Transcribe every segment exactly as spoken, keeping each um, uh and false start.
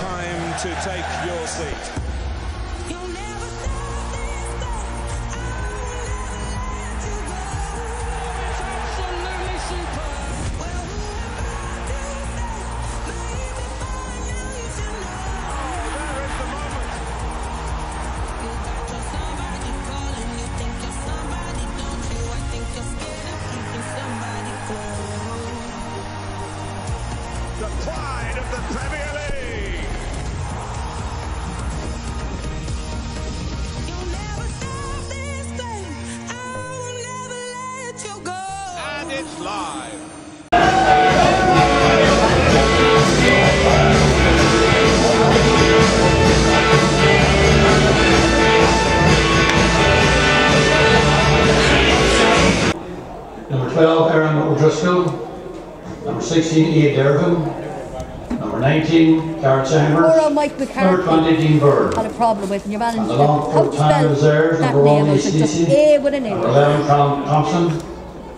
time to take your seat. Number twelve, Aaron O'Driscoll. Number sixteen, Ed Dervin. Number nineteen, Carat Sammers. Number twenty, Dean Byrd. Had a problem with your manager. And the Longford Town reserves. Number one, Number eleven, Callum Thompson.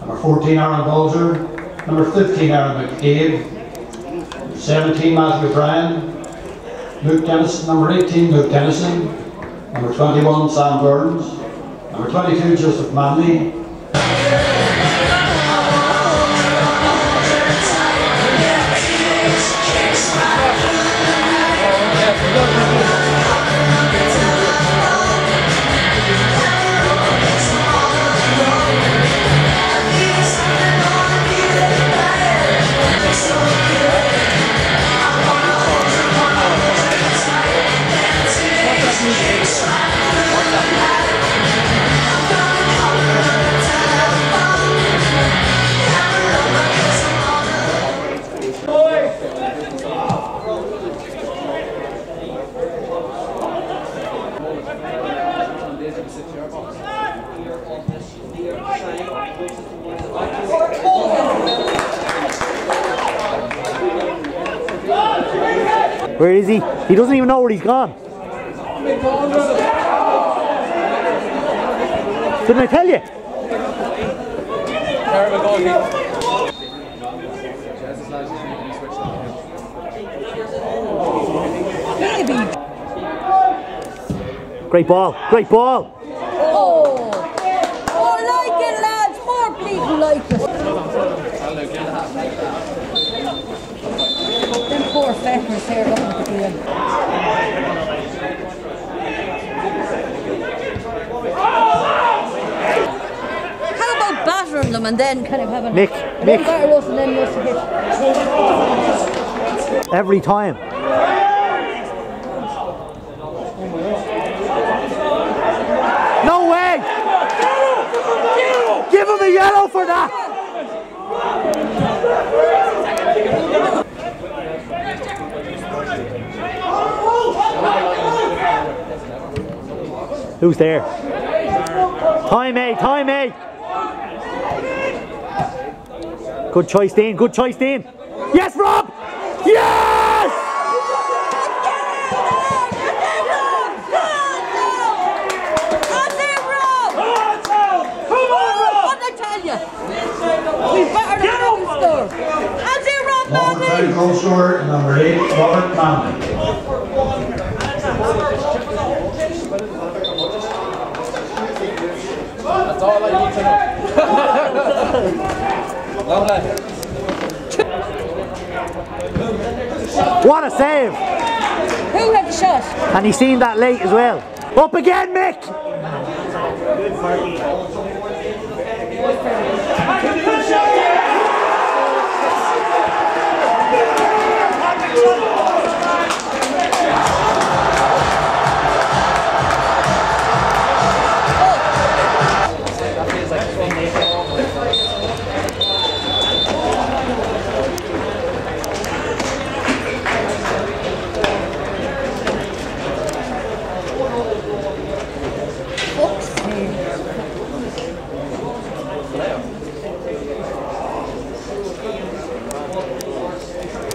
Number fourteen, Aaron Bolger. Number fifteen, Aaron McCabe. Number seventeen, Matthew Bryan. Luke Dennison. Number eighteen, Luke Dennison. Number twenty-one, Sam Burns. Number twenty-two, Joseph Manley. Where is he? He doesn't even know where he's gone. Didn't I tell you? Great ball, great ball. Oh, more like it, lads, more people like it. Them poor feckers here looking to be in. Them and then kind of having Mick, Mick. And then every time. No way! Yellow. Give him a yellow for that! Who's there? Time eight, time eight! Good choice, Dean. Good choice, Dean. Yes, Rob! Yes! Come on, Rob! Come on, Rob! What did I tell you? We better than the store. That's it, Rob Manley! Longford goal scorer, number eight, Robert Manley. That's all I need to know. What a save! Who had the shot? And he's seen that late as well. Up again, Mick!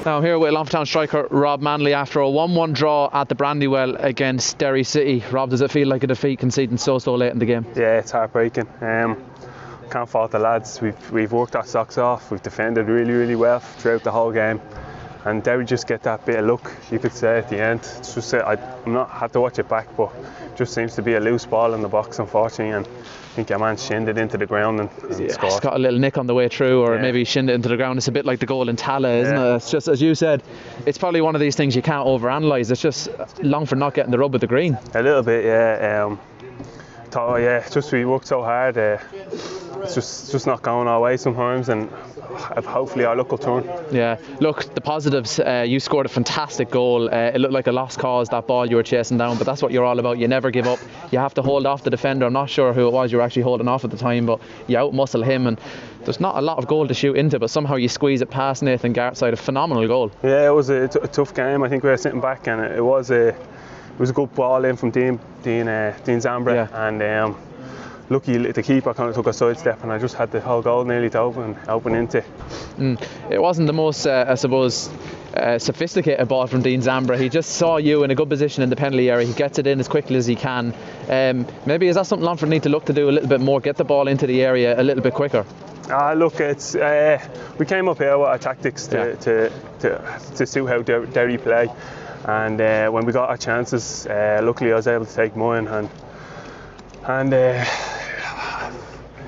Now here with Longford Town striker Rob Manley after a one one draw at the Brandywell against Derry City. Rob, does it feel like a defeat conceding so so late in the game? Yeah, it's heartbreaking. Um, can't fault the lads. We've we've worked our socks off. We've defended really really well throughout the whole game. and Derry just get that bit of luck, you could say, at the end. It's just uh, I, I'm not had to watch it back, but it just seems to be a loose ball in the box, unfortunately, and I think your man shinned it into the ground and, and yeah, scored. It's got a little nick on the way through, or yeah. maybe shinned it into the ground. It's a bit like the goal in Tala, isn't yeah. it? It's just, as you said, it's probably one of these things you can't overanalyse. It's just Longford not getting the rub of the green. A little bit, yeah. Um, thought, oh yeah, it's just we worked so hard. Uh, It's just, it's just not going our way sometimes, and hopefully our luck will turn. Yeah, look, the positives, uh, you scored a fantastic goal. Uh, it looked like a lost cause, that ball you were chasing down, but that's what you're all about. You never give up. You have to hold off the defender. I'm not sure who it was you were actually holding off at the time, but you outmuscle him, and there's not a lot of goal to shoot into, but somehow you squeeze it past Nathan Gartside. A phenomenal goal. Yeah, it was a, t a tough game. I think we were sitting back, and it, it was a it was a good ball in from Dean Dean, uh, Dean Zambra, yeah. and. Um, Lucky the keeper kind of took a side step, and I just had the whole goal nearly to open, open into. Mm. It wasn't the most, uh, I suppose, uh, sophisticated ball from Dean Zambra. He just saw you in a good position in the penalty area. He gets it in as quickly as he can. Um, maybe is that something Longford need to look to do a little bit more? Get the ball into the area a little bit quicker. Ah, look, it's uh, we came up here with our tactics to yeah. to, to to suit how Derry play, and uh, when we got our chances, uh, luckily I was able to take mine, and and. Uh,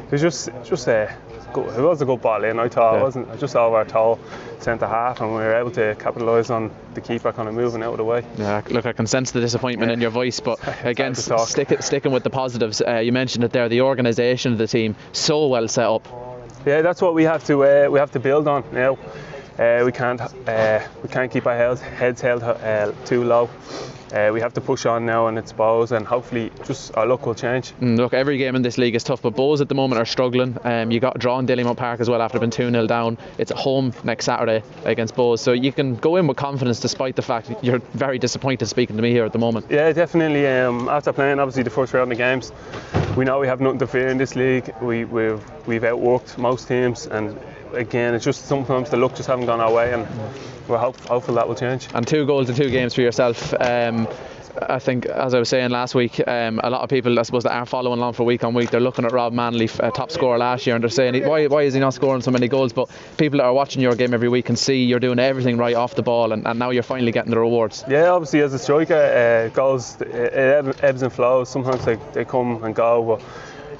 It was just, just uh, good. It was a good ball in, I thought. Yeah. It wasn't just over our toe, centre half, and we were able to capitalise on the keeper kind of moving out of the way. Yeah, look, I can sense the disappointment yeah. in your voice, but again, stick, sticking with the positives, uh, you mentioned it there, the organisation of the team, so well set up. Yeah, that's what we have to uh, we have to build on now. Uh, we can't uh, we can't keep our heads, heads held uh, too low. Uh, we have to push on now, and it's Bows, and hopefully just our luck will change. Mm, look, every game in this league is tough, but Bows at the moment are struggling. Um, you got a draw in Dalymount Park as well after being two nil down. It's at home next Saturday against Bows, so you can go in with confidence despite the fact that you're very disappointed speaking to me here at the moment. Yeah, definitely. Um, after playing, obviously, the first round of games, we know we have nothing to fear in this league. We, we've, we've outworked most teams, and again, it's just sometimes the luck just haven't gone our way, and we're hope, hopeful that will change. And two goals in two games for yourself. Um, I think, as I was saying last week, um, a lot of people, I suppose, that aren't following along for week on week, they're looking at Rob Manley, uh, top scorer last year, and they're saying, why, why is he not scoring so many goals? But people that are watching your game every week can see you're doing everything right off the ball, and, and now you're finally getting the rewards. Yeah, obviously, as a striker, uh, goals, it ebbs and flows. Sometimes they, they come and go, but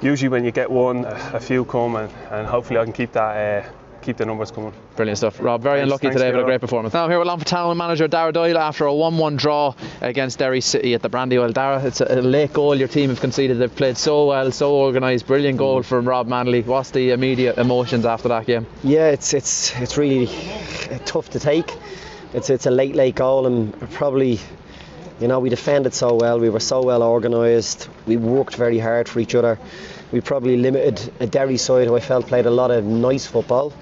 usually when you get one, a few come, and, and hopefully I can keep that... Uh, keep the numbers coming. Brilliant stuff, Rob. Very thanks, unlucky thanks today, but a great performance. Now I'm here with Longford Town manager Daire Doyle after a one one draw against Derry City at the Brandywell. Daire, it's a late goal your team have conceded. They've played so well, so organised. Brilliant goal from Rob Manley. What's the immediate emotions after that game? Yeah, it's it's it's really tough to take. It's it's a late late goal, and probably, you know, we defended so well. We were so well organised. We worked very hard for each other. We probably limited a Derry side who I felt played a lot of nice football,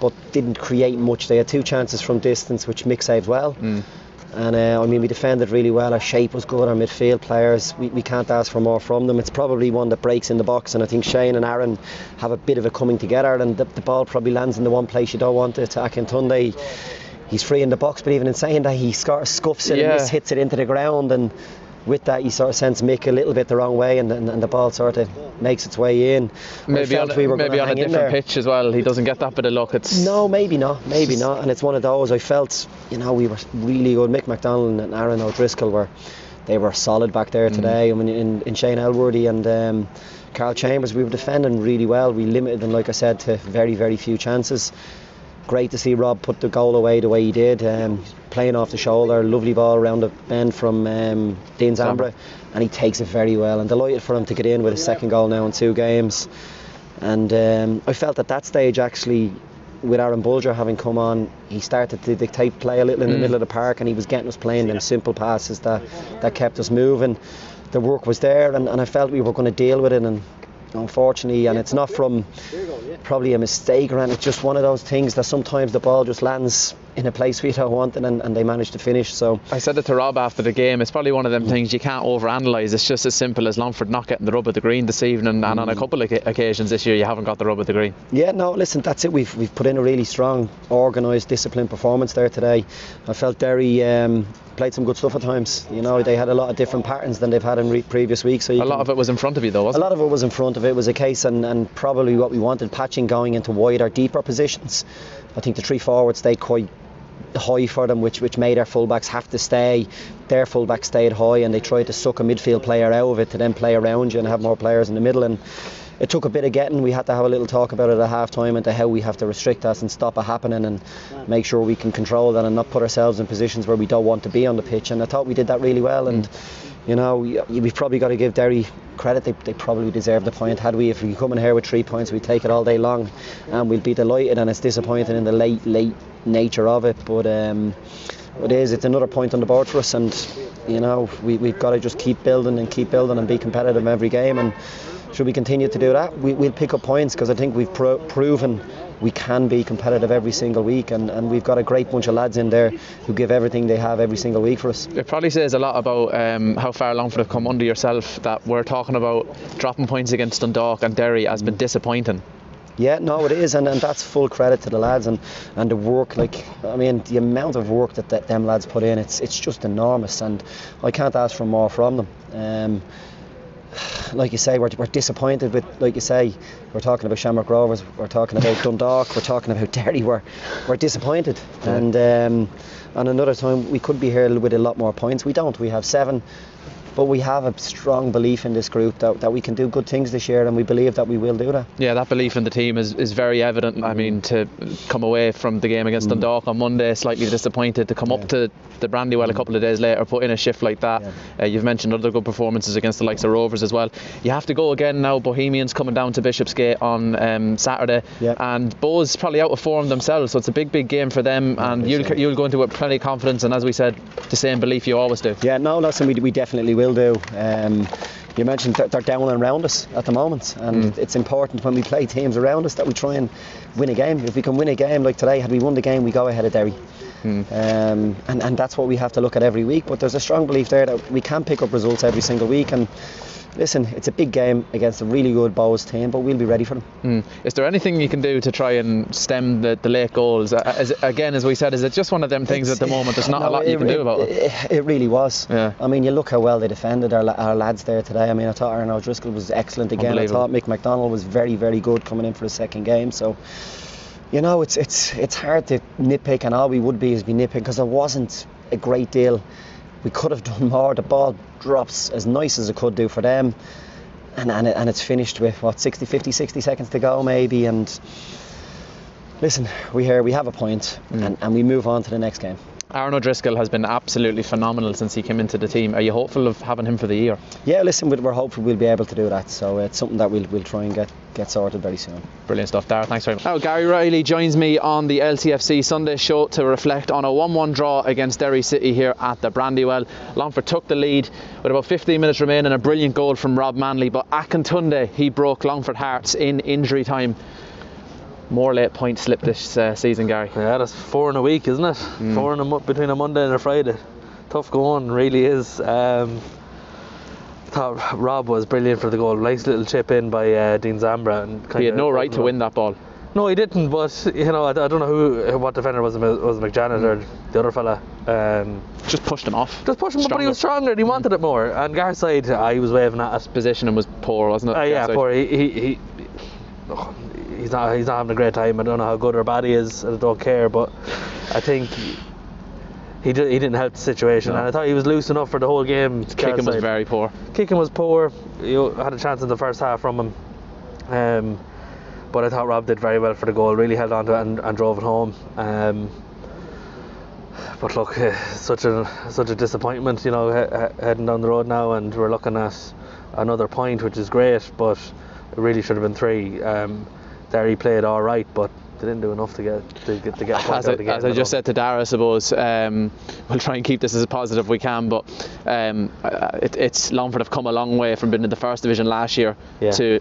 but didn't create much. They had two chances from distance, which Mick saved well. Mm. And uh, I mean, we defended really well. Our shape was good. Our midfield players, we, we can't ask for more from them. It's probably one that breaks in the box, and I think Shane and Aaron have a bit of a coming together, and the, the ball probably lands in the one place you don't want it, to Akintunde. He's free in the box, but even in saying that, he scuffs it yeah. and hits it into the ground, and with that, you sort of sense Mick a little bit the wrong way, and, and, and the ball sort of makes its way in. Maybe on a, we maybe on a different pitch as well. He doesn't get that bit of luck. It's no, maybe not, maybe not. And it's one of those. I felt, you know, we were really good. Mick McDonald and Aaron O'Driscoll were, they were solid back there today. Mm. I mean, in, in Shane Elworthy and um, Carl Chambers, we were defending really well. We limited them, like I said, to very, very few chances. Great to see Rob put the goal away the way he did, um, playing off the shoulder, lovely ball around the bend from um, Dean Zambra, and he takes it very well, and delighted for him to get in with his second goal now in two games. And um, I felt at that stage, actually, with Aaron Bolger having come on, he started to dictate play a little in mm. the middle of the park, and he was getting us playing them simple passes that, that kept us moving. The work was there, and, and I felt we were going to deal with it, and unfortunately, and it's not from probably a mistake, and it's just one of those things that sometimes the ball just lands in a place we don't want, and, and they manage to finish. So I said it to Rob after the game, it's probably one of them things you can't overanalyse. It's just as simple as Longford not getting the rub of the green this evening, and mm. on a couple of occasions this year you haven't got the rub of the green. Yeah, no, listen, that's it. We've we've put in a really strong, organised, disciplined performance there today. I felt Derry um, played some good stuff at times. You know, they had a lot of different patterns than they've had in re previous weeks. So a lot of it was in front of you though, wasn't it? A lot of it was in front of it. It was a case, and, and probably what we wanted, patching going into wider, deeper positions. I think the three forwards stayed quite high for them, which which made our fullbacks have to stay. Their fullbacks stayed high, and they tried to suck a midfield player out of it to then play around you and have more players in the middle. And it took a bit of getting. We had to have a little talk about it at half time and to how we have to restrict us and stop it happening and make sure we can control that and not put ourselves in positions where we don't want to be on the pitch. And I thought we did that really well. And you know, we, we've probably got to give Derry credit. They, they probably deserve the point. Had we, if we come in here with three points, we'd take it all day long, and we'd be delighted. And it's disappointing in the late, late nature of it, but um, it is. It's another point on the board for us, and you know, we, we've got to just keep building and keep building and be competitive every game. And should we continue to do that, we, we'll pick up points, because I think we've pro- proven. We can be competitive every single week, and, and we've got a great bunch of lads in there who give everything they have every single week for us. It probably says a lot about um, how far Longford have come under yourself that we're talking about dropping points against Dundalk and Derry has been disappointing. Yeah, no, it is, and, and that's full credit to the lads and, and the work. Like, I mean, the amount of work that, that them lads put in, it's it's just enormous, and I can't ask for more from them. Um, Like you say, we're, we're disappointed with, like you say, we're talking about Shamrock Rovers, we're talking about Dundalk, we're talking about Derry, we're, we're disappointed. Yeah. And um, and another time we could be here with a lot more points. We don't, we have seven, but we have a strong belief in this group that, that we can do good things this year, and we believe that we will do that. Yeah, that belief in the team is, is very evident. I mean, to come away from the game against mm. Dundalk on Monday slightly disappointed, to come yeah. up to the Brandywell a couple of days later, put in a shift like that. Yeah. Uh, you've mentioned other good performances against the likes of Rovers as well. You have to go again now, Bohemians coming down to Bishopsgate on um, Saturday, yeah. and Bo's probably out of form themselves, so it's a big, big game for them, and you'll, you'll go into it with plenty of confidence, and as we said, the same belief you always do. Yeah, no, listen, we, we definitely will. Will do. Um, you mentioned that they're down and around us at the moment, and mm. it's important when we play teams around us that we try and win a game. If we can win a game like today, had we won the game, we go ahead of Derry. Mm. Um, and, and that's what we have to look at every week. But there's a strong belief there that we can pick up results every single week. And listen, it's a big game against a really good Bohs team, but we'll be ready for them. Mm. Is there anything you can do to try and stem the, the late goals? As, again, as we said, is it just one of them things it's, at the moment? There's not no, a lot it, you can it, do about it. It, it really was. Yeah. I mean, you look how well they defended our, our lads there today. I mean, I thought Aaron O'Driscoll was excellent again. I thought Mick McDonald was very, very good coming in for his second game. So, you know, it's it's it's hard to nitpick, and all we would be is be nitpicking, because there wasn't a great deal. We could have done more. The ball drops as nice as it could do for them, and and, it, and it's finished with what sixty, fifty, sixty seconds to go maybe. And listen, we here we have a point, mm. and, and we move on to the next game. Aaron O'Driscoll has been absolutely phenomenal since he came into the team. Are you hopeful of having him for the year? Yeah, listen, we're hopeful we'll be able to do that. So it's something that we'll we'll try and get, get sorted very soon. Brilliant stuff, Daire. Thanks very much. Now, Gary Riley joins me on the L T F C Sunday show to reflect on a one one draw against Derry City here at the Brandywell. Longford took the lead with about fifteen minutes remaining, a brilliant goal from Rob Manley. But Akintunde, he broke Longford hearts in injury time. More late point slip this uh, season, Gary. Yeah, that's four in a week, isn't it? Mm. Four in a mo- between a Monday and a Friday. Tough going, really is. Um, I thought Rob was brilliant for the goal. Nice little chip in by uh, Dean Zambra. And kind he had no right to up. win that ball. No, he didn't. But you know, I, I don't know who, what defender was was McJanet mm. or the other fella. Um, just pushed him off. Just pushed him, stronger. But he was stronger. And he mm. wanted it more. And Gartside, uh, he was waving at us. Positioning was poor, wasn't it? Uh, yeah, poor. He he. he oh. He's not, he's not having a great time. I don't know how good or bad he is, and I don't care, but I think he, did, he didn't help the situation. No. And I thought he was loose enough for the whole game. Kicking was very poor. Kicking was poor. You had a chance in the first half from him. Um, but I thought Rob did very well for the goal, really held on to it and, and drove it home. Um, but look, such a, such a disappointment, you know, he, heading down the road now, and we're looking at another point, which is great, but it really should have been three. Um, Derry played all right, but they didn't do enough to get to get, to get a point as out I, of the game. As I just said to Daire, I suppose um, we'll try and keep this as positive we can. But um, it, it's Longford have come a long way from being in the first division last year yeah. to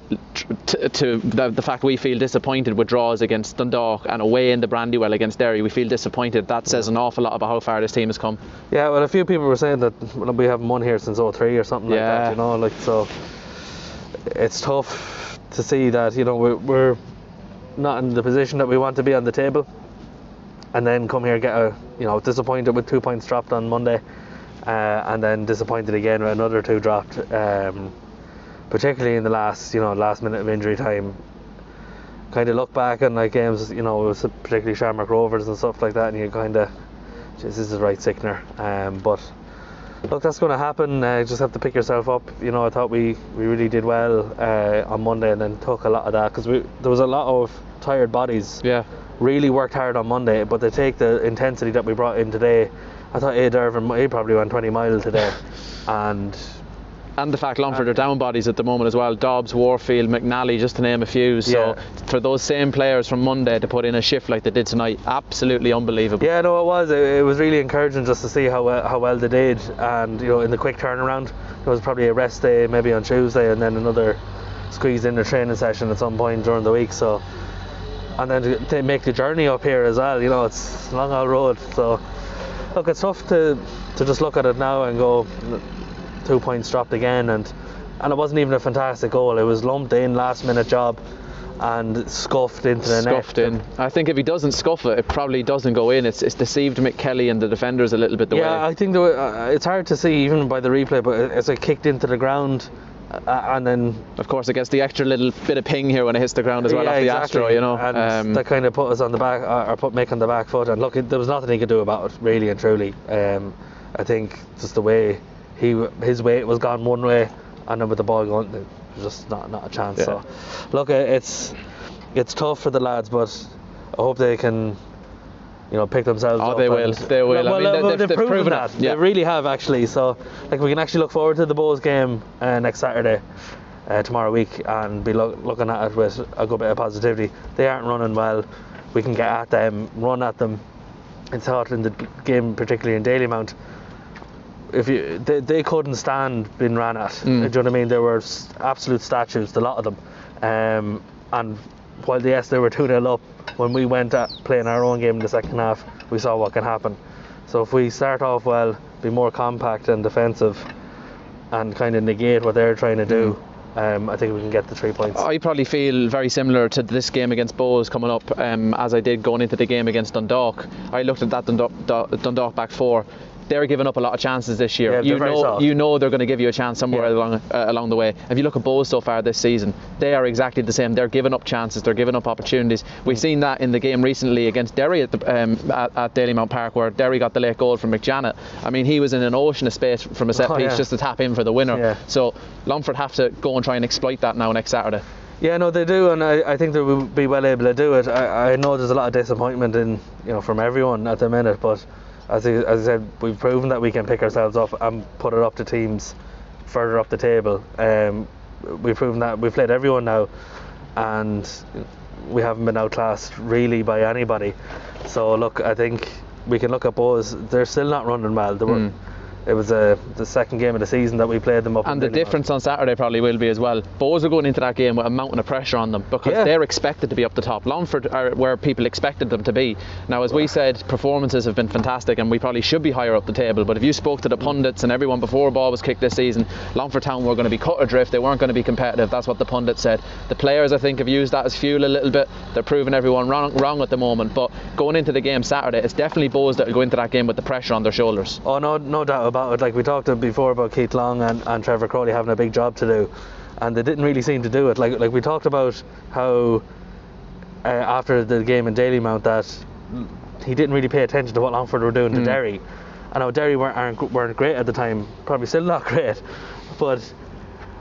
to, to the, the fact we feel disappointed with draws against Dundalk and away in the Brandywell against Derry. We feel disappointed. That says an awful lot about how far this team has come. Yeah, well, a few people were saying that we haven't won here since oh three or something yeah. like that. You know, like so, it's tough to see that. You know, we're. we're not in the position that we want to be on the table, and then come here get a you know disappointed with two points dropped on Monday, uh, and then disappointed again with another two dropped, um, particularly in the last you know last minute of injury time. Kind of look back on like games, you know, particularly Shamrock Rovers and stuff like that, and you kind of This is right sickener, um, but look, that's going to happen. Uh, just have to pick yourself up. You know, I thought we, we really did well uh, on Monday, and then took a lot of that because we there was a lot of tired bodies. Yeah. Really worked hard on Monday, but they take the intensity that we brought in today. I thought Ed Dervin, he probably went twenty mile today, and. And the fact Longford are down bodies at the moment as well. Dobbs, Warfield, McNally, just to name a few. So yeah. For those same players from Monday to put in a shift like they did tonight, absolutely unbelievable. Yeah, no, it was. It was really encouraging just to see how well, how well they did. And you know, in the quick turnaround, there was probably a rest day maybe on Tuesday, and then another squeeze in the training session at some point during the week. So, and then to make the journey up here as well. You know, it's a long old road. So, look, it's tough to to just look at it now and go. Two points dropped again, and and it wasn't even a fantastic goal. It was lumped in, last minute job, and scuffed into the scuffed net. Scuffed in. I think if he doesn't scuff it, it probably doesn't go in. It's it's deceived Mick Kelly and the defenders a little bit. The yeah, way. I think the way, uh, it's hard to see even by the replay, but it's like kicked into the ground, uh, and then of course it gets the extra little bit of ping here when it hits the ground as well. Yeah, off the exactly. Astro, you know, and um, that kind of put us on the back, or put Mick on the back foot. And look, it, there was nothing he could do about it, really and truly. Um, I think just the way. He, his weight was gone one way, and then with the ball going, just not not a chance. Yeah. So, look, it's it's tough for the lads, but I hope they can, you know, pick themselves oh, up. Oh, they will. They will. Well, I mean, well, they've, they've, they've proven, proven that. Yeah. They really have, actually. So, like, we can actually look forward to the Bows game uh, next Saturday, uh, tomorrow week, and be lo- looking at it with a good bit of positivity. They aren't running well. We can get at them, run at them. It's hard in the game, particularly in Dalymount. If you, they, they couldn't stand being ran at. Mm. Do you know what I mean? They were absolute statues, a lot of them. Um, and while yes, they were two nil up, when we went at playing our own game in the second half, we saw what can happen. So if we start off well, be more compact and defensive, and kind of negate what they're trying to do. Mm. Um, I think we can get the three points. I probably feel very similar to this game against Bows coming up um, as I did going into the game against Dundalk. I looked at that Dundalk, Dundalk back four. They're giving up a lot of chances this year. Yeah, you know, you know they're going to give you a chance somewhere yeah. along uh, along the way. If you look at Bows so far this season, they are exactly the same. They're giving up chances. They're giving up opportunities. We've seen that in the game recently against Derry at the, um, at, at Dalymount Park, where Derry got the late goal from McJanet. I mean, he was in an ocean of space from a set oh, piece yeah. just to tap in for the winner. Yeah. So Longford have to go and try and exploit that now next Saturday. Yeah, no, they do, and I, I think they will be well able to do it. I, I know there's a lot of disappointment in you know from everyone at the minute, but. As I, as I said, we've proven that we can pick ourselves up and put it up to teams further up the table. Um, we've proven that we've played everyone now, and we haven't been outclassed really by anybody. So look, I think we can look at Bows. They're still not running well. They were, mm. It was a, the second game of the season that we played them up. And the difference on Saturday probably will be as well. Bows are going into that game with a mountain of pressure on them because yeah. they're expected to be up the top. Longford are where people expected them to be. Now, as we said, performances have been fantastic and we probably should be higher up the table. But if you spoke to the pundits and everyone before a ball was kicked this season, Longford Town were going to be cut adrift. They weren't going to be competitive. That's what the pundits said. The players, I think, have used that as fuel a little bit. They're proving everyone wrong, wrong at the moment. But going into the game Saturday, it's definitely Bows that will go into that game with the pressure on their shoulders. Oh, no, no doubt. About it, like we talked before about Keith Long and, and Trevor Crowley having a big job to do, and they didn't really seem to do it. Like like we talked about how uh, after the game in Dalymount that he didn't really pay attention to what Longford were doing mm. to Derry. I know Derry weren't aren't, weren't great at the time, probably still not great, but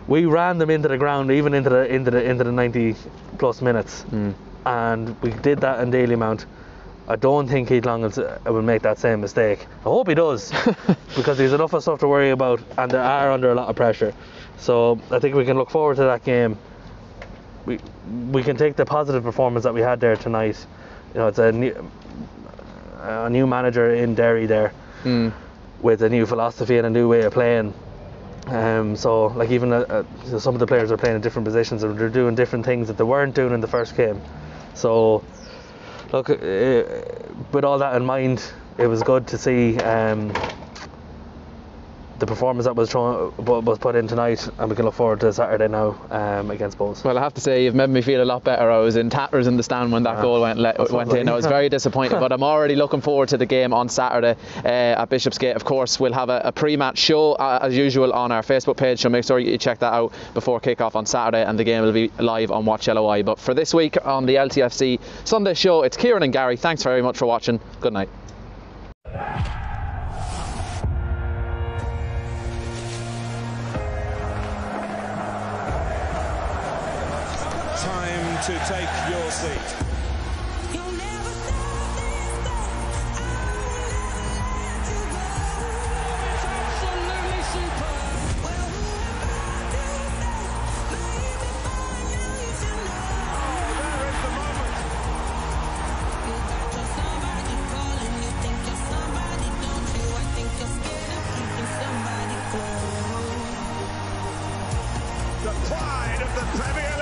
we ran them into the ground even into the into the into the ninety plus minutes, mm. and we did that in Dalymount. I don't think Keith Long will make that same mistake. I hope he does, because there's enough of stuff to worry about, and they are under a lot of pressure. So I think we can look forward to that game. We we can take the positive performance that we had there tonight. You know, it's a new, a new manager in Derry there, mm. with a new philosophy and a new way of playing. Um, so like even uh, some of the players are playing in different positions and they're doing different things that they weren't doing in the first game. So. Look, uh, with all that in mind, it was good to see um, the performance that was thrown, was put in tonight, and we can look forward to Saturday now um, against Bows. Well, I have to say, you've made me feel a lot better. I was in tatters in the stand when that yeah, goal went le- went in. I was very disappointed, but I'm already looking forward to the game on Saturday uh, at Bishopsgate. Of course, we'll have a, a pre-match show uh, as usual on our Facebook page, so make sure you check that out before kick-off on Saturday, and the game will be live on Watch L O I. But for this week on the L T F C Sunday show, it's Kieran and Gary. Thanks very much for watching. Good night. time to take your seat. The pride of the Premier